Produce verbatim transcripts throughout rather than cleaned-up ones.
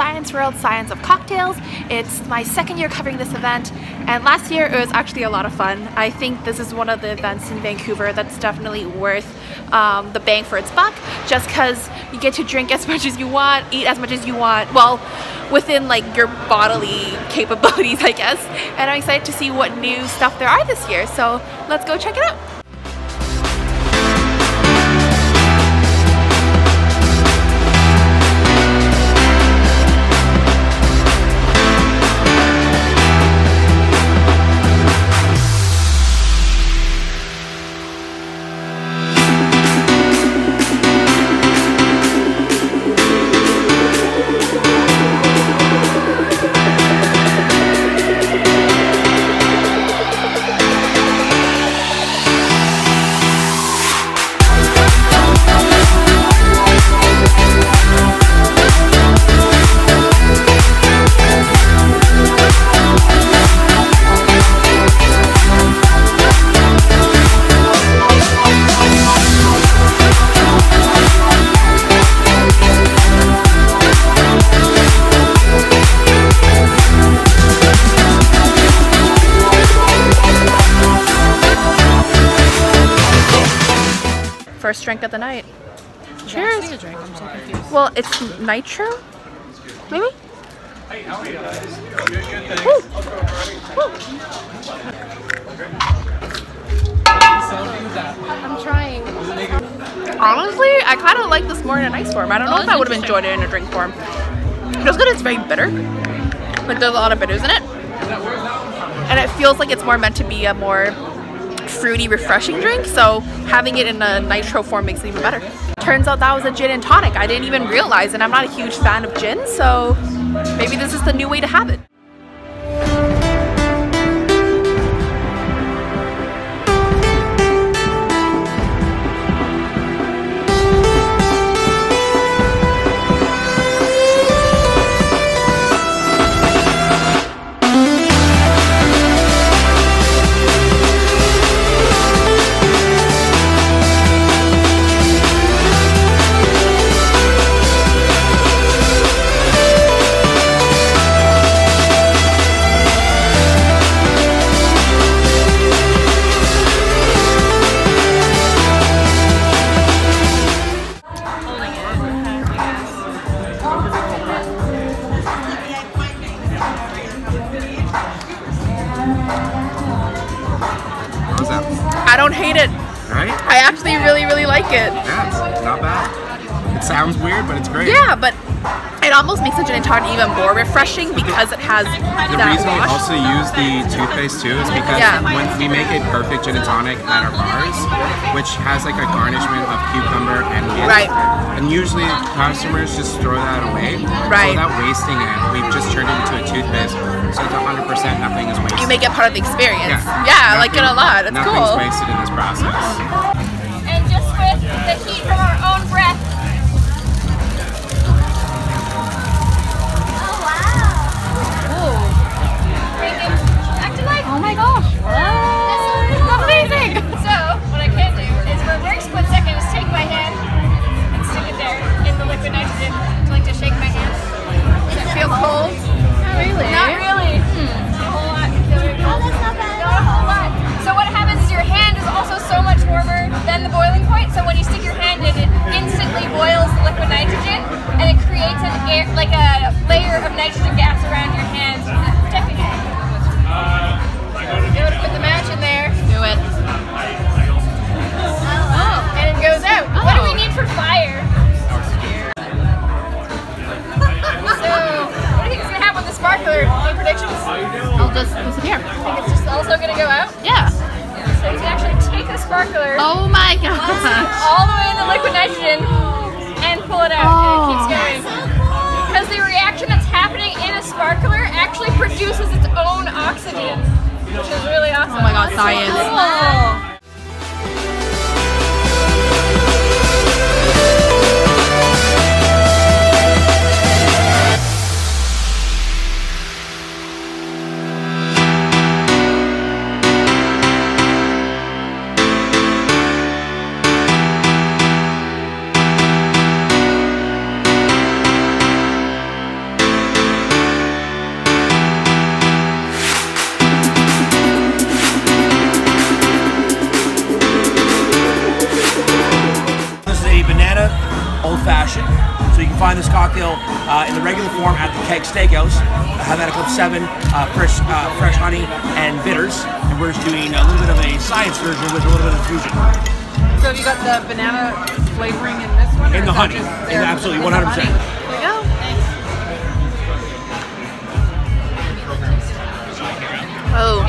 Science World, Science of Cocktails. It's my second year covering this event, and last year it was actually a lot of fun. I think this is one of the events in Vancouver that's definitely worth um, the bang for its buck, just because you get to drink as much as you want, eat as much as you want, well, within like your bodily capabilities, I guess. And I'm excited to see what new stuff there are this year, so let's go check it out. First drink of the night. Cheers! Cheers. Drink. I'm so confused. Well, it's nitro? Maybe? Hey, how are you guys? Good, good, thanks. Woo. Woo. I'm trying. Honestly, I kind of like this more in an ice form. I don't know oh, if I would have enjoyed it in a drink form. It was good, it's very bitter. Like, there's a lot of bitters in it. And it feels like it's more meant to be a more fruity, refreshing drink, so having it in a nitro form makes it even better. Turns out that was a gin and tonic. I didn't even realize, and I'm not a huge fan of gin, so maybe this is the new way to have it. I don't hate it. Right? I actually really, really like it. Yeah, it's not bad. It sounds weird, but it's great. Yeah, but it almost makes the gin and tonic even more refreshing because it has the that reason wash. We also use the toothpaste too is because yeah. when we make a perfect gin and tonic at our bars, which has like a garnishment of cucumber and mint. Right. And usually customers just throw that away. Right. Without wasting it, we've just turned it into a toothpaste. So it's one hundred percent nothing is wasted. You make it part of the experience. Yeah, yeah, I like it a lot. It's nothing's cool. Nothing's wasted in this process. And just with the heat from our own breath. Oh, wow. Ooh. Bring it back to life. Oh my gosh. Wow. This is amazing. So, what I can do is for a very split second, just take my hand and stick it there in the liquid nitrogen. I like to shake my hand. Does it feel cold? Not really. Not really. Than the boiling point, so when you stick your hand in, it instantly boils the liquid nitrogen, and it creates an air, like a layer of nitrogen gas around your hand, protecting it. You want to put the match in there. Do it. Oh. And it goes out. Oh. What do we need for fire? So, what do you think is going to happen with the sparkler? Any predictions? It'll just disappear. I think it's just also going to go out? Yeah. So you can actually take the sparkler. Oh my gosh. All the way in the liquid nitrogen and pull it out. Oh. And it keeps going. Because the reaction that's happening in a sparkler actually produces its own oxygen, which is really awesome. Oh my god, science. Cool. Old Fashioned. So you can find this cocktail uh, in the regular form at the Keg Steakhouse. Uh, Havana Club seven, uh, fresh, uh, fresh honey and bitters. And we're just doing a little bit of a science version with a little bit of fusion. So you got the banana flavoring in this one? In the honey. In absolutely, one hundred percent. There we go. Oh.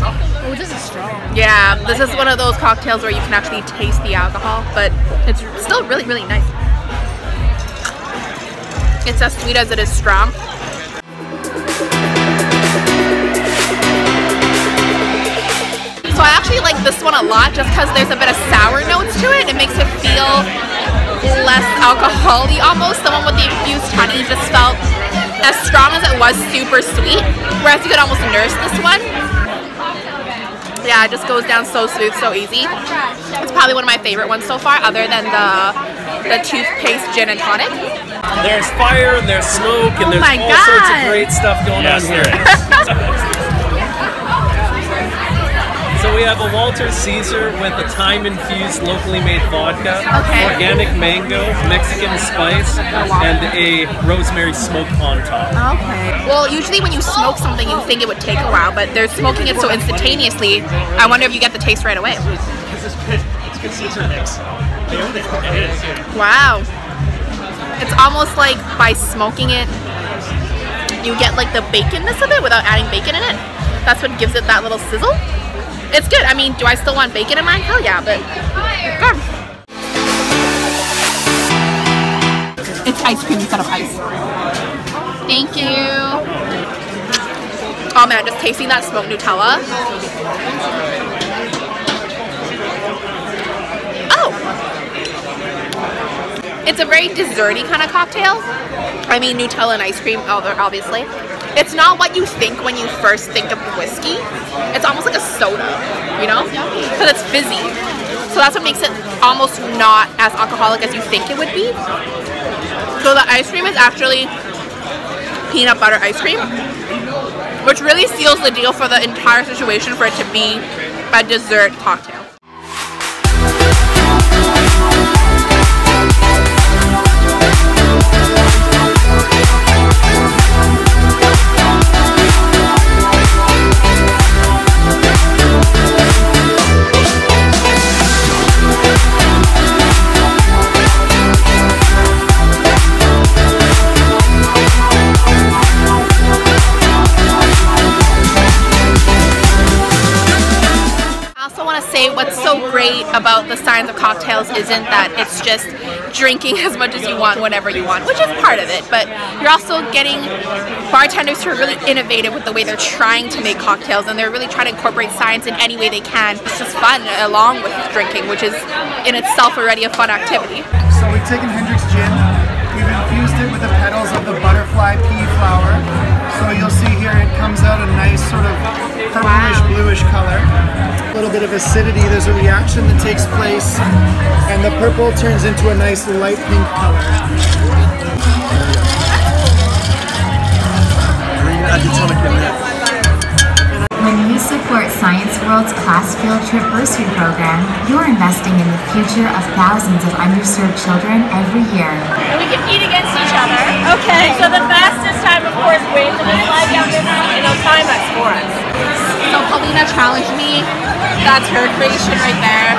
Oh, this is strong. Yeah, like this is it. One of those cocktails where you can actually taste the alcohol, but it's still really, really nice. It's as sweet as it is strong. So I actually like this one a lot just because there's a bit of sour notes to it. It makes it feel less alcohol-y almost. The one with the infused honey just felt as strong as it was super sweet, whereas you could almost nurse this one. Yeah, it just goes down so smooth, so easy. It's probably one of my favorite ones so far, other than the, the toothpaste gin and tonic. There's fire and there's smoke and oh there's all God. sorts of great stuff going yes, on here. So we have a Walter Caesar with a thyme-infused locally made vodka, okay. organic mango, Mexican spice, and a rosemary smoke on top. Okay. Well, usually when you smoke something, you think it would take a while, but they're smoking it so instantaneously, I wonder if you get the taste right away. This is good. It's good Caesar mix. They own it. It is. Wow. It's almost like by smoking it, you get like the baconness of it without adding bacon in it. That's what gives it that little sizzle. It's good. I mean, do I still want bacon in mine? Hell yeah, but it's good. It's ice cream instead of ice. Thank you. Oh man, just tasting that smoked Nutella. Oh! It's a very desserty kind of cocktail. I mean, Nutella and ice cream, obviously. It's not what you think when you first think of whiskey. It's almost like a soda, you know? Because it's fizzy. So that's what makes it almost not as alcoholic as you think it would be. So the ice cream is actually peanut butter ice cream, which really seals the deal for the entire situation for it to be a dessert cocktail. What's so great about the Science of Cocktails isn't that it's just drinking as much as you want whenever you want, which is part of it, but you're also getting bartenders who are really innovative with the way they're trying to make cocktails, and they're really trying to incorporate science in any way they can. It's just fun along with drinking, which is in itself already a fun activity. So we've taken Hendrick's gin, we've infused it with the petals of the butterfly pea flower, so you'll see here it comes out a nice sort of purplish bluish color. A little bit of acidity, there's a reaction that takes place and the purple turns into a nice light pink color. When you support Science World's Class Field Trip Bursary Program, you're investing in the future of thousands of underserved children every year. We can eat against each other. Okay. So the fastest time, of course, waves and they fly down this and they'll time us for us. So Paulina challenged me. That's her creation right there.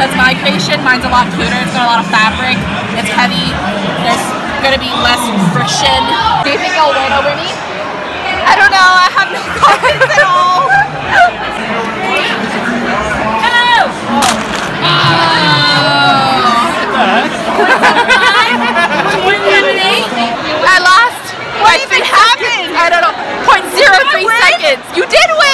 That's my creation. Mine's a lot cuter. It's got a lot of fabric. It's heavy. There's gonna be less friction. Do you think you'll win over me? I don't know. I have no confidence at all. Hello. Oh. Oh. I lost. What even happened? I don't know. point zero three seconds. You did win.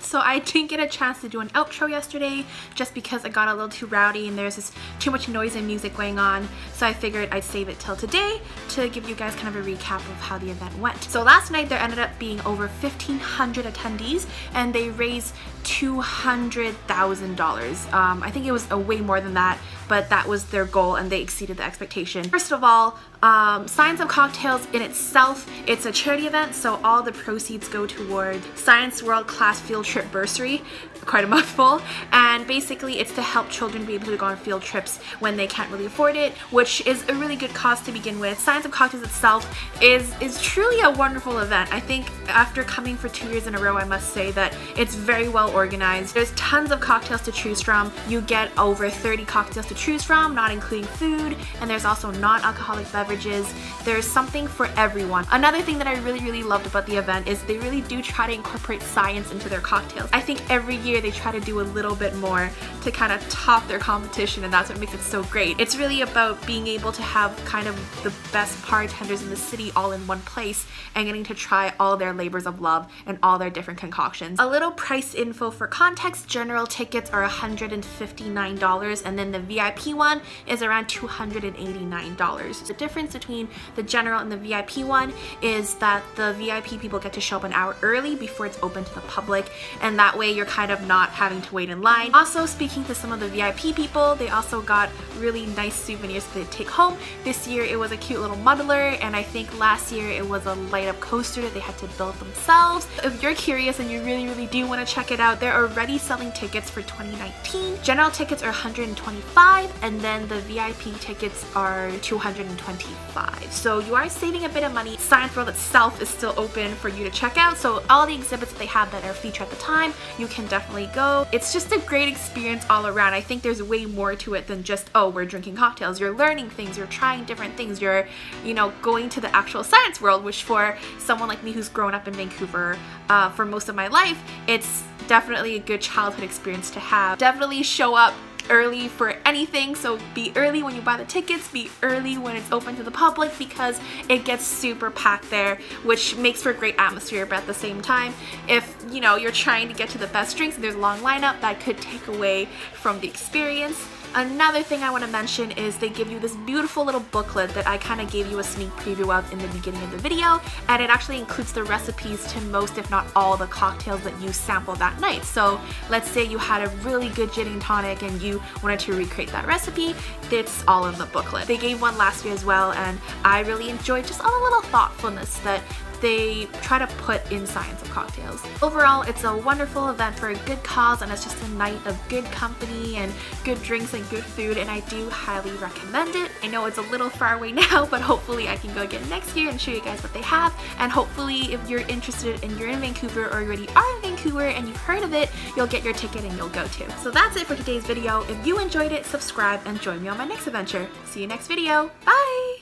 So I didn't get a chance to do an outro yesterday just because I got a little too rowdy and there's just too much noise and music going on, so I figured I'd save it till today to give you guys kind of a recap of how the event went. So last night there ended up being over fifteen hundred attendees and they raised two hundred thousand dollars. Um, I think it was a way more than that, but that was their goal and they exceeded the expectation. First of all, um, Science of Cocktails in itself, it's a charity event, so all the proceeds go toward Science World Class Field Trip Bursary, quite a mouthful, and basically it's to help children be able to go on field trips when they can't really afford it, which is a really good cause to begin with. Science of Cocktails itself is, is truly a wonderful event. I think after coming for two years in a row, I must say that it's very well organized. There's tons of cocktails to choose from. You get over thirty cocktails to choose from, not including food, and there's also non-alcoholic beverages. There's something for everyone. Another thing that I really, really loved about the event is they really do try to incorporate science into their cocktails. I think every year they try to do a little bit more to kind of top their competition, and that's what makes it so great. It's really about being able to have kind of the best bartenders in the city all in one place and getting to try all their labors of love and all their different concoctions. A little price info for context: general tickets are one hundred fifty-nine dollars, and then the V I P one is around two hundred eighty-nine dollars. The difference between the general and the V I P one is that the V I P people get to show up an hour early before it's open to the public, and that way you're kind of not having to wait in line. Also, speaking to some of the V I P people, they also got really nice souvenirs to take home. This year it was a cute little muddler, and I think last year it was a light-up coaster that they had to build themselves. If you're curious and you really, really do want to check it out, they're already selling tickets for twenty nineteen. General tickets are one hundred twenty-five dollars, and then the V I P tickets are two hundred twenty-five dollars. So you are saving a bit of money. Science World itself is still open for you to check out, so all the exhibits that they have that are featured at the time, you can definitely go. It's just a great experience all around. I think there's way more to it than just, oh, we're drinking cocktails. You're learning things, you're trying different things, you're, you know, going to the actual Science World, which for someone like me who's grown up in Vancouver uh, for most of my life, it's definitely a good childhood experience to have. Definitely show up early for anything, so be early when you buy the tickets, be early when it's open to the public, because it gets super packed there, which makes for a great atmosphere. But at the same time, if you know you're trying to get to the best drinks and there's a long lineup, that could take away from the experience. Another thing I want to mention is they give you this beautiful little booklet that I kind of gave you a sneak preview of in the beginning of the video, and it actually includes the recipes to most, if not all, the cocktails that you sampled that night. So let's say you had a really good gin and tonic and you wanted to recreate that recipe, it's all in the booklet. They gave one last year as well, and I really enjoyed just all the little thoughtfulness that they try to put in Science of Cocktails. Overall, it's a wonderful event for a good cause, and it's just a night of good company and good drinks and good food, and I do highly recommend it. I know it's a little far away now, but hopefully I can go again next year and show you guys what they have. And hopefully if you're interested and you're in Vancouver, or you already are in Vancouver and you've heard of it, you'll get your ticket and you'll go too. So that's it for today's video. If you enjoyed it, subscribe and join me on my next adventure. See you next video. Bye!